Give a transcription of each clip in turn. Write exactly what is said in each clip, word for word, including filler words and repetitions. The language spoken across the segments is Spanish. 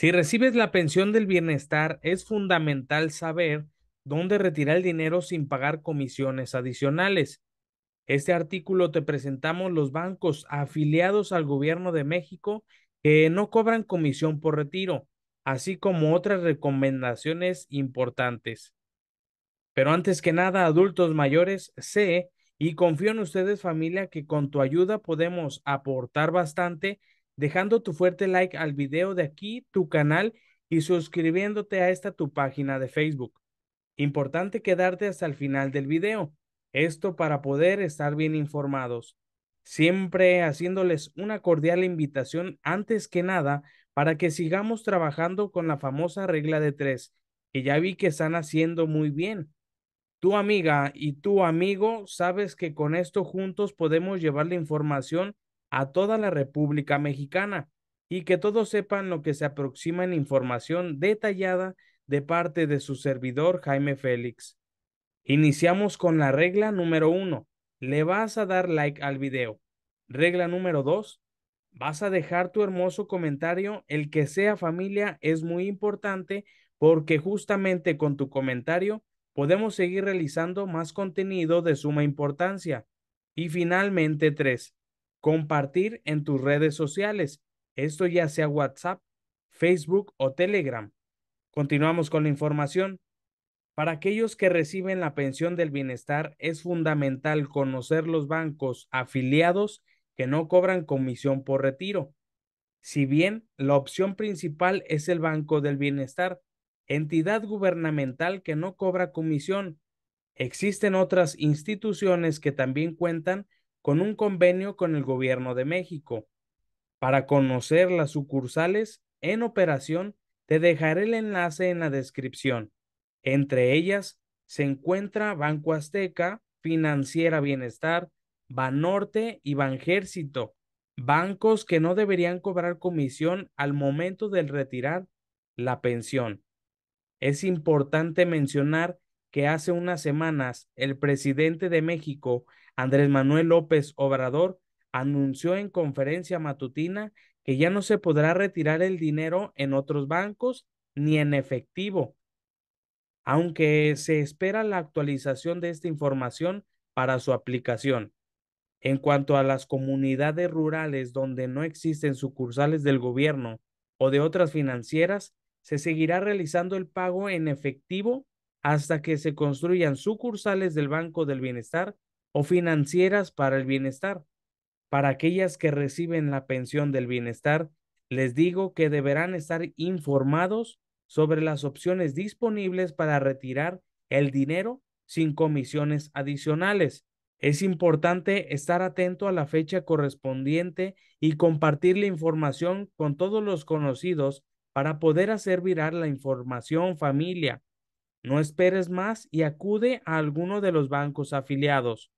Si recibes la pensión del bienestar, es fundamental saber dónde retirar el dinero sin pagar comisiones adicionales. Este artículo te presentamos los bancos afiliados al Gobierno de México que no cobran comisión por retiro, así como otras recomendaciones importantes. Pero antes que nada, adultos mayores, sé y confío en ustedes, familia, que con tu ayuda podemos aportar bastante dejando tu fuerte like al video de aquí, tu canal, y suscribiéndote a esta tu página de Facebook. Importante quedarte hasta el final del video. Esto para poder estar bien informados. Siempre haciéndoles una cordial invitación antes que nada para que sigamos trabajando con la famosa regla de tres, que ya vi que están haciendo muy bien. Tu amiga y tu amigo sabes que con esto juntos podemos llevar la información a toda la República Mexicana y que todos sepan lo que se aproxima en información detallada de parte de su servidor Jaime Félix. Iniciamos con la regla número uno. Le vas a dar like al video. Regla número dos. Vas a dejar tu hermoso comentario. El que sea, familia, es muy importante porque justamente con tu comentario podemos seguir realizando más contenido de suma importancia. Y finalmente, tres. Compartir en tus redes sociales. Esto ya sea WhatsApp, Facebook o Telegram. Continuamos con la información. Para aquellos que reciben la pensión del bienestar, es fundamental conocer los bancos afiliados que no cobran comisión por retiro. Si bien la opción principal es el Banco del Bienestar, entidad gubernamental que no cobra comisión, existen otras instituciones que también cuentan con un convenio con el Gobierno de México. Para conocer las sucursales en operación, te dejaré el enlace en la descripción. Entre ellas se encuentra Banco Azteca, Financiera Bienestar, Banorte y Banjército, bancos que no deberían cobrar comisión al momento de retirar la pensión. Es importante mencionar que hace unas semanas el presidente de México, Andrés Manuel López Obrador, anunció en conferencia matutina que ya no se podrá retirar el dinero en otros bancos ni en efectivo. Aunque se espera la actualización de esta información para su aplicación. En cuanto a las comunidades rurales donde no existen sucursales del gobierno o de otras financieras, se seguirá realizando el pago en efectivo hasta que se construyan sucursales del Banco del Bienestar o financieras para el bienestar. Para aquellas que reciben la pensión del bienestar, les digo que deberán estar informados sobre las opciones disponibles para retirar el dinero sin comisiones adicionales. Es importante estar atento a la fecha correspondiente y compartir la información con todos los conocidos para poder hacer virar la información, familia. No esperes más y acude a alguno de los bancos afiliados.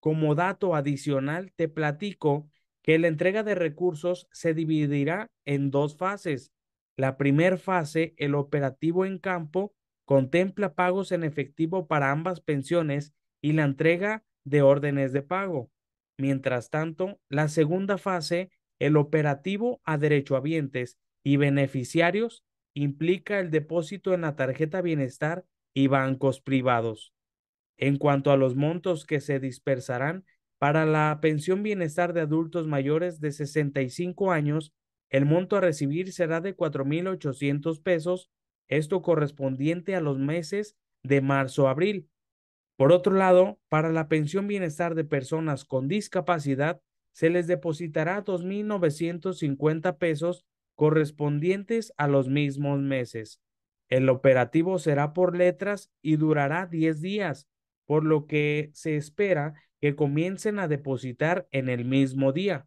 Como dato adicional, te platico que la entrega de recursos se dividirá en dos fases. La primera fase, el operativo en campo, contempla pagos en efectivo para ambas pensiones y la entrega de órdenes de pago. Mientras tanto, la segunda fase, el operativo a derechohabientes y beneficiarios, implica el depósito en la tarjeta bienestar y bancos privados. En cuanto a los montos que se dispersarán para la pensión bienestar de adultos mayores de sesenta y cinco años, el monto a recibir será de cuatro mil ochocientos pesos, esto correspondiente a los meses de marzo-abril. Por otro lado, para la pensión bienestar de personas con discapacidad, se les depositará dos mil novecientos cincuenta pesos correspondientes a los mismos meses. El operativo será por letras y durará diez días, por lo que se espera que comiencen a depositar en el mismo día.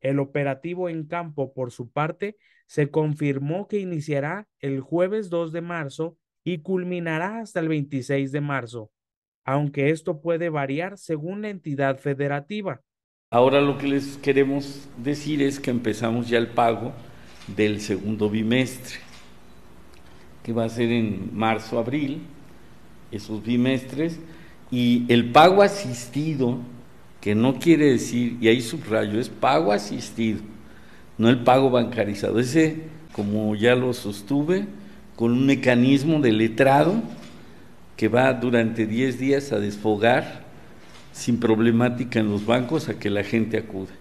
El operativo en campo, por su parte, se confirmó que iniciará el jueves dos de marzo y culminará hasta el veintiséis de marzo, aunque esto puede variar según la entidad federativa. Ahora lo que les queremos decir es que empezamos ya el pago del segundo bimestre, que va a ser en marzo-abril, esos bimestres, y el pago asistido, que no quiere decir, y ahí subrayo, es pago asistido, no el pago bancarizado. Ese como ya lo sostuve, con un mecanismo de letrado que va durante diez días a desfogar sin problemática en los bancos a que la gente acude.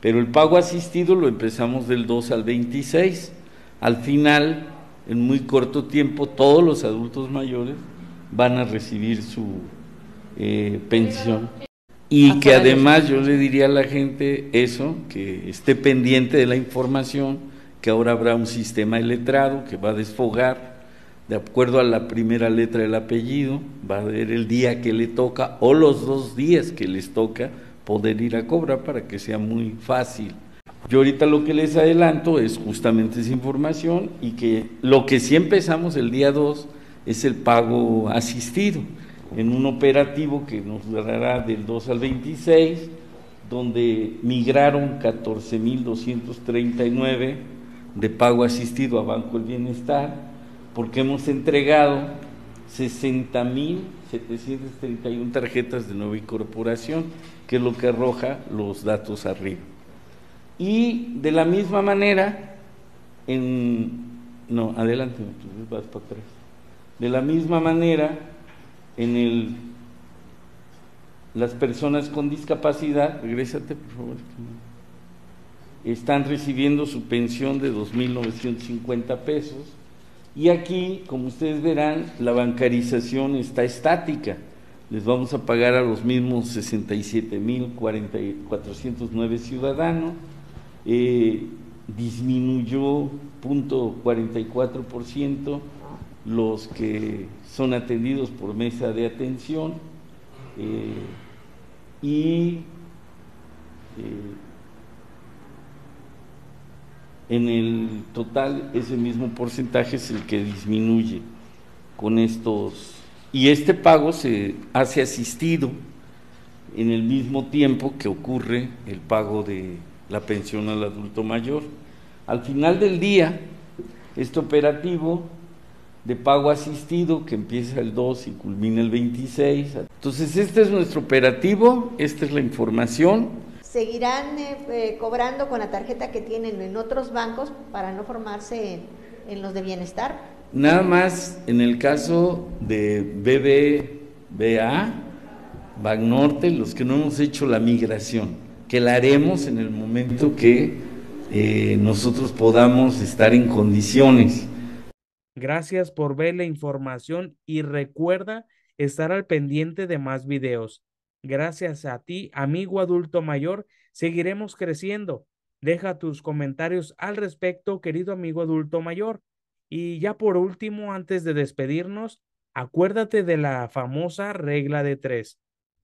Pero el pago asistido lo empezamos del dos al veintiséis. Al final, en muy corto tiempo, todos los adultos mayores van a recibir su eh, pensión. Y que además yo le diría a la gente eso, que esté pendiente de la información, que ahora habrá un sistema de letrado que va a desfogar, de acuerdo a la primera letra del apellido, va a ver el día que le toca o los dos días que les toca poder ir a cobrar para que sea muy fácil. Yo ahorita lo que les adelanto es justamente esa información y que lo que sí empezamos el día dos es el pago asistido, en un operativo que nos durará del dos al veintiséis, donde migraron catorce mil doscientos treinta y nueve de pago asistido a Banco del Bienestar, porque hemos entregado sesenta mil setecientas treinta y una tarjetas de nueva incorporación, que es lo que arroja los datos arriba. Y de la misma manera, en... no, adelante, vas para atrás. De la misma manera, en el, las personas con discapacidad, regrésate por favor, están recibiendo su pensión de dos mil novecientos cincuenta pesos y aquí, como ustedes verán, la bancarización está estática, les vamos a pagar a los mismos sesenta y siete mil cuatrocientos nueve ciudadanos, eh, disminuyó cero punto cuarenta y cuatro por ciento los que son atendidos por mesa de atención eh, y eh, en el total ese mismo porcentaje es el que disminuye con estos, y este pago se hace asistido en el mismo tiempo que ocurre el pago de la pensión al adulto mayor. Al final del día, este operativo de pago asistido que empieza el dos y culmina el veintiséis. Entonces, este es nuestro operativo, esta es la información. ¿Seguirán eh, eh, cobrando con la tarjeta que tienen en otros bancos para no formarse en, en los de bienestar? Nada más en el caso de B B V A, Banorte, los que no hemos hecho la migración, que la haremos en el momento que eh, nosotros podamos estar en condiciones. Gracias por ver la información y recuerda estar al pendiente de más videos. Gracias a ti, amigo adulto mayor, seguiremos creciendo. Deja tus comentarios al respecto, querido amigo adulto mayor. Y ya por último, antes de despedirnos, acuérdate de la famosa regla de tres.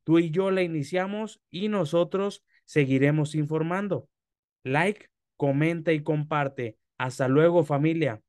Tú y yo la iniciamos y nosotros seguiremos informando. Like, comenta y comparte. Hasta luego, familia.